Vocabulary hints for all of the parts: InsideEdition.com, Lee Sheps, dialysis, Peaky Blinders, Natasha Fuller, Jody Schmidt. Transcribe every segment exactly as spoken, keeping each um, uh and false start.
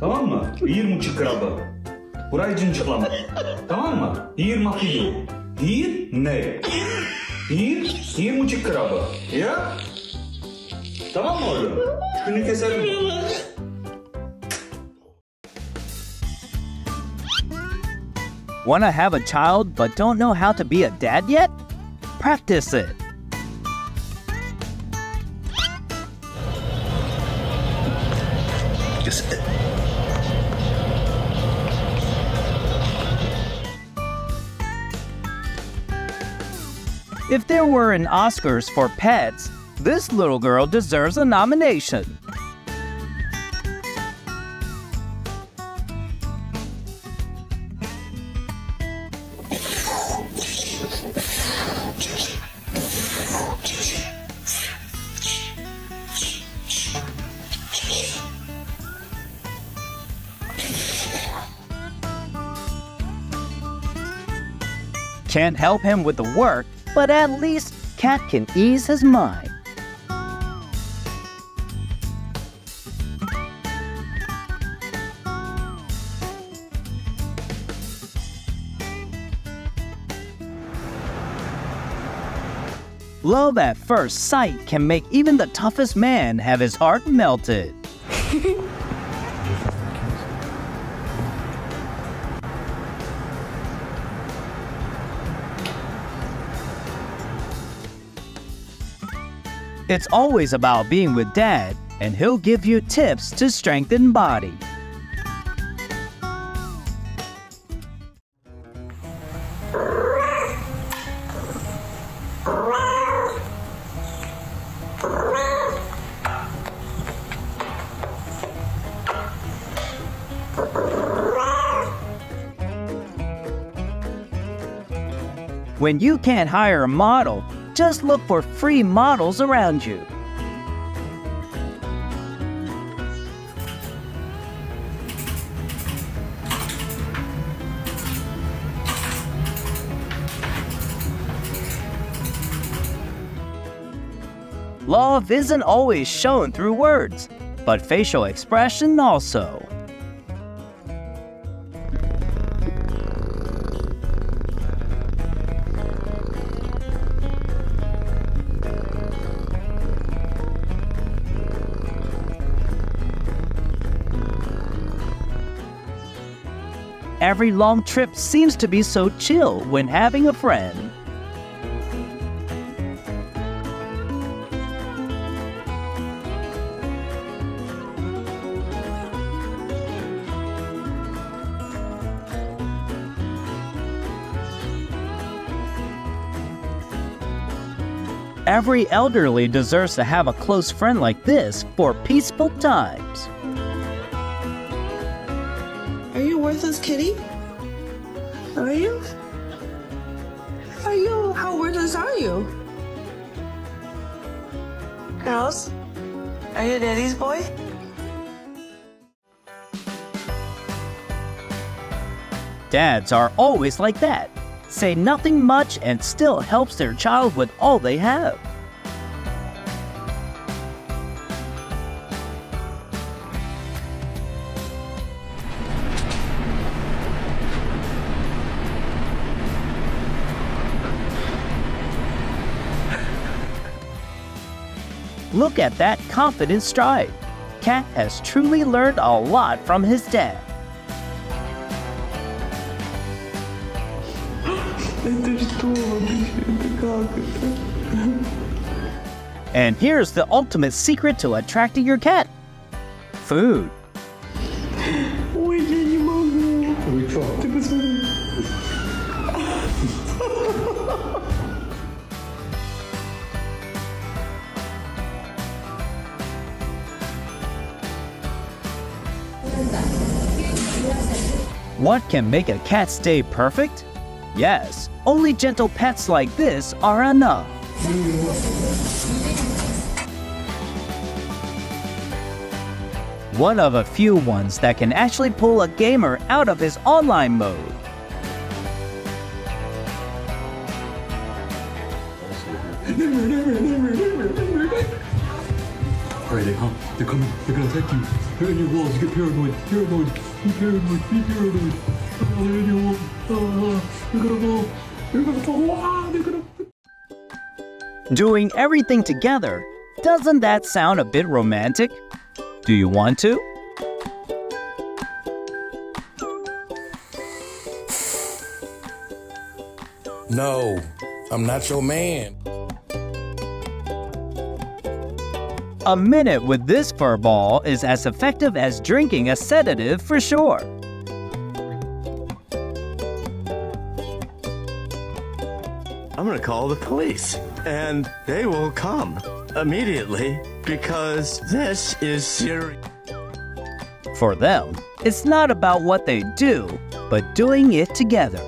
Tamam mı? yirmi buçuk kraba. Burayı cınçıklama. Tamam mı? yirmi kilo. yirmi ne? yirmi buçuk kraba. Ya? Tamam mı oğlum? Şunu keselim. Wanna have a child but don't know how to be a dad yet? Practice it. Just it. If there were an Oscars for pets, this little girl deserves a nomination. Can't help him with the work, but at least Cat can ease his mind. Love at first sight can make even the toughest man have his heart melted. It's always about being with Dad, and he'll give you tips to strengthen body. When you can't hire a model, just look for free models around you. Love isn't always shown through words, but facial expression also. Every long trip seems to be so chill when having a friend. Every elderly deserves to have a close friend like this for peaceful times. Are you worthless, kitty? Are you? Are you? How worthless are you? Girls, are you daddy's boy? Dads are always like that. Say nothing much and still helps their child with all they have. Look at that confident stride. Cat has truly learned a lot from his dad. And here's the ultimate secret to attracting your cat. Food. What can make a cat's day perfect? Yes, only gentle pets like this are enough. One of a few ones that can actually pull a gamer out of his online mode. operating, huh? They're coming. They're gonna attack you. They're in your walls. You get paranoid. Paranoid. Be paranoid. Be paranoid. Oh, they're in your wall. Oh, they're gonna fall. They're gonna fall. Ah, they're gonna. Doing everything together. Doesn't that sound a bit romantic? Do you want to? No, I'm not your man. A minute with this furball is as effective as drinking a sedative for sure. I'm gonna call the police, and they will come immediately because this is serious. For them, it's not about what they do, but doing it together.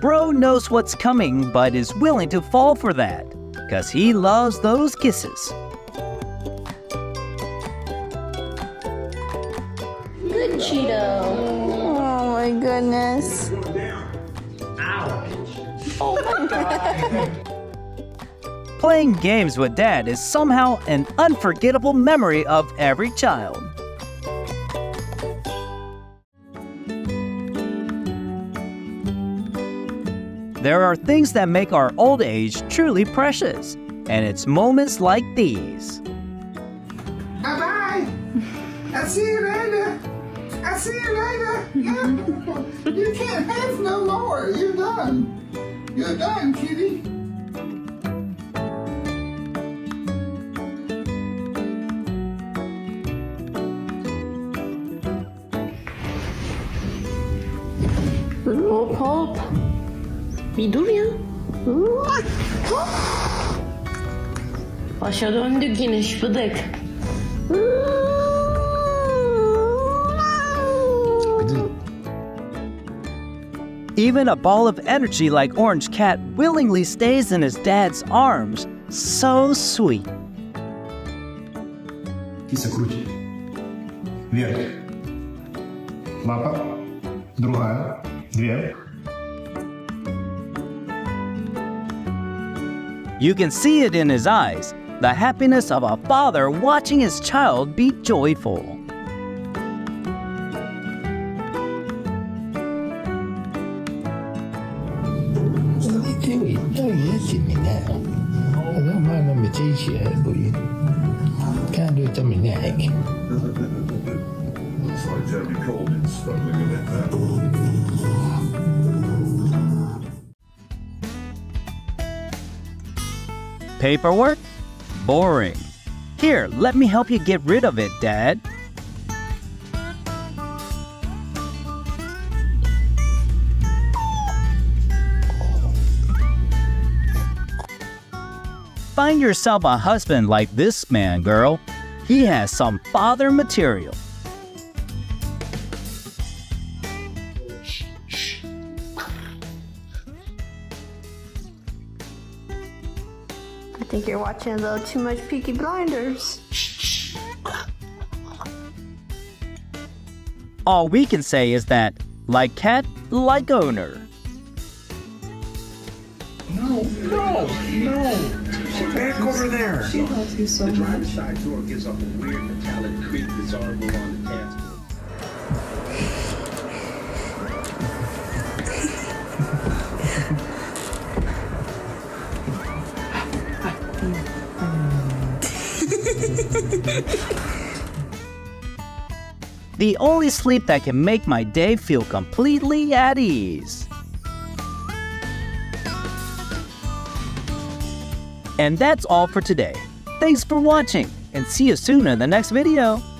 Bro knows what's coming, but is willing to fall for that, 'cause he loves those kisses. Good Cheeto. Oh my goodness. Ouch. Oh my God. Playing games with dad is somehow an unforgettable memory of every child. There are things that make our old age truly precious, and it's moments like these. Bye-bye. I'll see you later. I'll see you later. Yeah. You can't have no more. You're done. You're done, kitty. Hello, Pop. We do you? Aşağı döndük yine şıpıdık. Even a ball of energy like Orange Cat willingly stays in his dad's arms. So sweet. Киса крути. Вверх. Лапа. Другая. Две. You can see it in his eyes, the happiness of a father watching his child be joyful. Paperwork? Boring. Here, let me help you get rid of it, Dad. Find yourself a husband like this man, girl. He has some father material. I think you're watching a little too much Peaky Blinders. All we can say is that, like cat, like owner. No, no, no. Back over there. She loves you so much. The driver's side door gives off a weird metallic creak that's audible on the dance floor. The only sleep that can make my day feel completely at ease. And that's all for today. Thanks for watching, and see you soon in the next video.